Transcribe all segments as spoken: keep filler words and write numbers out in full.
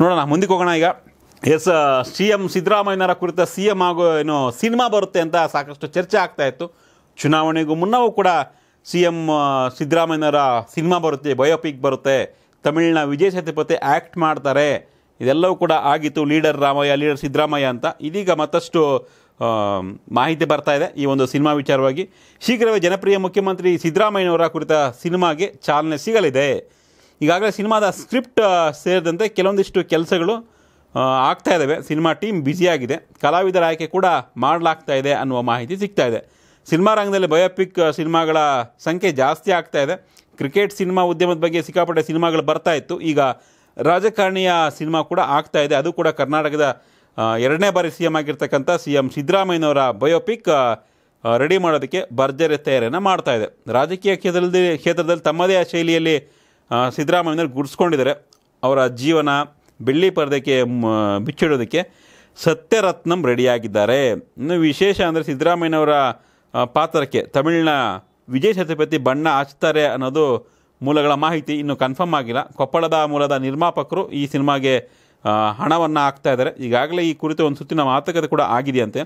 ನೋಡೋಣ ಮುಂದಕ್ಕೆ ಹೋಗೋಣ. ಈಗ ಎಸ್ ಸಿ ಎಂ ಸಿದ್ದರಾಮಯ್ಯನವರ ಕುರಿತ ಸಿ ಎಂ ಆಗೋ ಏನೋ ಸಿನಿಮಾ ಬರುತ್ತೆ ಅಂತ ಸಾಕಷ್ಟು ಚರ್ಚೆ ಆಗ್ತಾ ಇತ್ತು. ಚುನಾವಣೆಗೂ ಮುನ್ನವೂ ಕೂಡ ಸಿ ಎಂ ಸಿದ್ದರಾಮಯ್ಯನವರ ಸಿನಿಮಾ ಬರುತ್ತೆ, ಬಯೋಪಿಕ್ ಬರುತ್ತೆ, ತಮಿಳಿನ ವಿಜಯ್ ಸೇತುಪತಿ ಆ್ಯಕ್ಟ್ ಮಾಡ್ತಾರೆ, ಇದೆಲ್ಲವೂ ಕೂಡ ಆಗಿತ್ತು. ಲೀಡರ್ ರಾಮಯ್ಯ, ಲೀಡರ್ ಸಿದ್ದರಾಮಯ್ಯ ಅಂತ ಇದೀಗ ಮತ್ತಷ್ಟು ಮಾಹಿತಿ ಬರ್ತಾ ಇದೆ ಈ ಒಂದು ಸಿನಿಮಾ ವಿಚಾರವಾಗಿ. ಶೀಘ್ರವೇ ಜನಪ್ರಿಯ ಮುಖ್ಯಮಂತ್ರಿ ಸಿದ್ದರಾಮಯ್ಯನವರ ಕುರಿತ ಸಿನಿಮಾಗೆ ಚಾಲನೆ ಸಿಗಲಿದೆ. ಈಗಾಗಲೇ ಸಿನಿಮಾದ ಸ್ಕ್ರಿಪ್ಟ್ ಸೇರಿದಂತೆ ಕೆಲವೊಂದಿಷ್ಟು ಕೆಲಸಗಳು ಆಗ್ತಾ ಇದ್ದಾವೆ. ಸಿನಿಮಾ ಟೀಮ್ ಬ್ಯುಸಿಯಾಗಿದೆ, ಕಲಾವಿದರ ಆಯ್ಕೆ ಕೂಡ ಮಾಡಲಾಗ್ತಾ ಇದೆ ಅನ್ನುವ ಮಾಹಿತಿ ಸಿಗ್ತಾ ಇದೆ. ಸಿನಿಮಾ ರಂಗದಲ್ಲಿ ಬಯೋಪಿಕ್ ಸಿನಿಮಾಗಳ ಸಂಖ್ಯೆ ಜಾಸ್ತಿ ಆಗ್ತಾ ಇದೆ. ಕ್ರಿಕೆಟ್ ಸಿನಿಮಾ ಉದ್ಯಮದ ಬಗ್ಗೆ ಸಿಕ್ಕಾಪಟ್ಟೆ ಸಿನಿಮಾಗಳು ಬರ್ತಾ ಇತ್ತು, ಈಗ ರಾಜಕಾರಣಿಯ ಸಿನಿಮಾ ಕೂಡ ಆಗ್ತಾ ಇದೆ. ಅದು ಕೂಡ ಕರ್ನಾಟಕದ ಎರಡನೇ ಬಾರಿ ಸಿ ಎಂ ಆಗಿರ್ತಕ್ಕಂಥ ಸಿ ಎಂ ಸಿದ್ದರಾಮಯ್ಯನವರ ಬಯೋಪಿಕ್ ರೆಡಿ ಮಾಡೋದಕ್ಕೆ ಭರ್ಜರಿ ತಯಾರಿಯನ್ನು ಮಾಡ್ತಾ ಇದೆ. ರಾಜಕೀಯ ಕ್ಷೇತ್ರದಲ್ಲಿ ಕ್ಷೇತ್ರದಲ್ಲಿ ತಮ್ಮದೇ ಶೈಲಿಯಲ್ಲಿ ಸಿದ್ದರಾಮಯ್ಯನವರು ಗುಡಿಸ್ಕೊಂಡಿದ್ದಾರೆ. ಅವರ ಜೀವನ ಬೆಳ್ಳಿ ಪರದೆಗೆ ಬಿಚ್ಚಿಡೋದಕ್ಕೆ ಸತ್ಯರತ್ನಂ ರೆಡಿಯಾಗಿದ್ದಾರೆ. ಇನ್ನು ವಿಶೇಷ ಅಂದರೆ ಸಿದ್ದರಾಮಯ್ಯನವರ ಪಾತ್ರಕ್ಕೆ ತಮಿಳಿನ ವಿಜಯ್ ಸೇತುಪತಿ ಬಣ್ಣ ಹಚ್ತಾರೆ ಅನ್ನೋದು ಮೂಲಗಳ ಮಾಹಿತಿ, ಇನ್ನೂ ಕನ್ಫರ್ಮ್ ಆಗಿಲ್ಲ. ಕೊಪ್ಪಳದ ಮೂಲದ ನಿರ್ಮಾಪಕರು ಈ ಸಿನಿಮಾಗೆ ಹಣವನ್ನು ಹಾಕ್ತಾ ಇದ್ದಾರೆ. ಈಗಾಗಲೇ ಈ ಕುರಿತು ಒಂದು ಸುತ್ತಿನ ಮಾತುಕತೆ ಕೂಡ ಆಗಿದೆಯಂತೆ.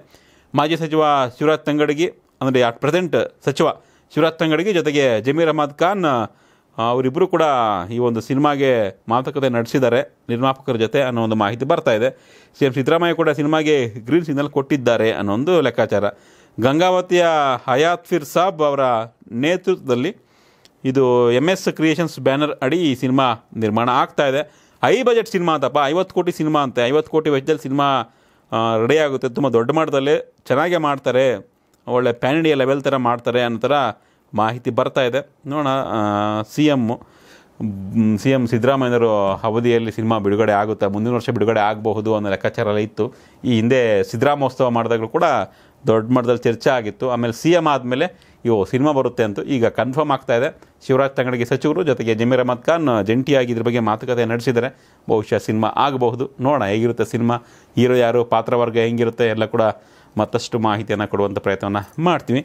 ಮಾಜಿ ಸಚಿವ ಶಿವರಾಜ್ ತಂಗಡಗಿ, ಅಂದರೆ ಅಟ್ ಪ್ರೆಸೆಂಟ್ ಸಚಿವ ಶಿವರಾಜ್ ತಂಗಡಗಿ ಜೊತೆಗೆ ಜಮೀರ್ ಅಹಮದ್ ಖಾನ್ ಅವರಿಬ್ಬರು ಕೂಡ ಈ ಒಂದು ಸಿನಿಮಾಗೆ ಮಾತುಕತೆ ನಡೆಸಿದ್ದಾರೆ ನಿರ್ಮಾಪಕರ ಜೊತೆ ಅನ್ನೋ ಒಂದು ಮಾಹಿತಿ ಬರ್ತಾ ಇದೆ. ಸಿ ಎಂ ಸಿದ್ದರಾಮಯ್ಯ ಕೂಡ ಸಿನಿಮಾಗೆ ಗ್ರೀನ್ ಸಿಗ್ನಲ್ ಕೊಟ್ಟಿದ್ದಾರೆ ಅನ್ನೋ ಒಂದು ಲೆಕ್ಕಾಚಾರ. ಗಂಗಾವತಿಯ ಹಯಾತ್ ಫಿರ್ ಸಾಬ್ ಅವರ ನೇತೃತ್ವದಲ್ಲಿ ಇದು ಎಮ್ ಎಸ್ ಕ್ರಿಯೇಷನ್ಸ್ ಬ್ಯಾನರ್ ಅಡಿ ಈ ಸಿನಿಮಾ ನಿರ್ಮಾಣ ಆಗ್ತಾ ಇದೆ. ಹೈ ಬಜೆಟ್ ಸಿನಿಮಾ ಅಂತಪ್ಪ, ಐವತ್ತು ಕೋಟಿ ಸಿನಿಮಾ ಅಂತೆ. ಐವತ್ತು ಕೋಟಿ ವೆಚ್ಚದಲ್ಲಿ ಸಿನಿಮಾ ರೆಡಿಯಾಗುತ್ತೆ, ತುಂಬ ದೊಡ್ಡ ಮಟ್ಟದಲ್ಲಿ ಚೆನ್ನಾಗೇ ಮಾಡ್ತಾರೆ, ಒಳ್ಳೆ ಪ್ಯಾನ್ ಇಂಡಿಯಾ ಲೆವೆಲ್ ಥರ ಮಾಡ್ತಾರೆ ಅನ್ನೋ ಥರ ಮಾಹಿತಿ ಬರ್ತಾ ಇದೆ. ನೋಡೋಣ ಸಿ ಎಂ ಸಿ ಎಂ ಸಿದ್ದರಾಮಯ್ಯನವರು ಅವಧಿಯಲ್ಲಿ ಸಿನಿಮಾ ಬಿಡುಗಡೆ ಆಗುತ್ತಾ, ಮುಂದಿನ ವರ್ಷ ಬಿಡುಗಡೆ ಆಗಬಹುದು ಅನ್ನೋ ಲೆಕ್ಕಾಚಾರ ಇತ್ತು. ಈ ಹಿಂದೆ ಸಿದ್ದರಾಮೋತ್ಸವ ಮಾಡಿದಾಗಲೂ ಕೂಡ ದೊಡ್ಡ ಮಟ್ಟದಲ್ಲಿ ಚರ್ಚೆ ಆಗಿತ್ತು. ಆಮೇಲೆ ಸಿ ಎಂ ಆದಮೇಲೆ ಇವು ಸಿನಿಮಾ ಬರುತ್ತೆ ಅಂತೂ ಈಗ ಕನ್ಫರ್ಮ್ ಆಗ್ತಾ ಇದೆ. ಶಿವರಾಜ್ ತಂಗಡಗಿ ಸಚಿವರು ಜೊತೆಗೆ ಜಮೀರ್ ಅಹಮದ್ ಖಾನ್ ಜಂಟಿಯಾಗಿ ಇದ್ರ ಬಗ್ಗೆ ಮಾತುಕತೆ ನಡೆಸಿದರೆ ಬಹುಶಃ ಸಿನಿಮಾ ಆಗಬಹುದು. ನೋಡೋಣ ಹೇಗಿರುತ್ತೆ ಸಿನಿಮಾ, ಹೀರೋ ಯಾರು, ಪಾತ್ರವರ್ಗ ಹೆಂಗಿರುತ್ತೆ ಎಲ್ಲ ಕೂಡ ಮತ್ತಷ್ಟು ಮಾಹಿತಿಯನ್ನು ಕೊಡುವಂಥ ಪ್ರಯತ್ನವನ್ನು ಮಾಡ್ತೀವಿ.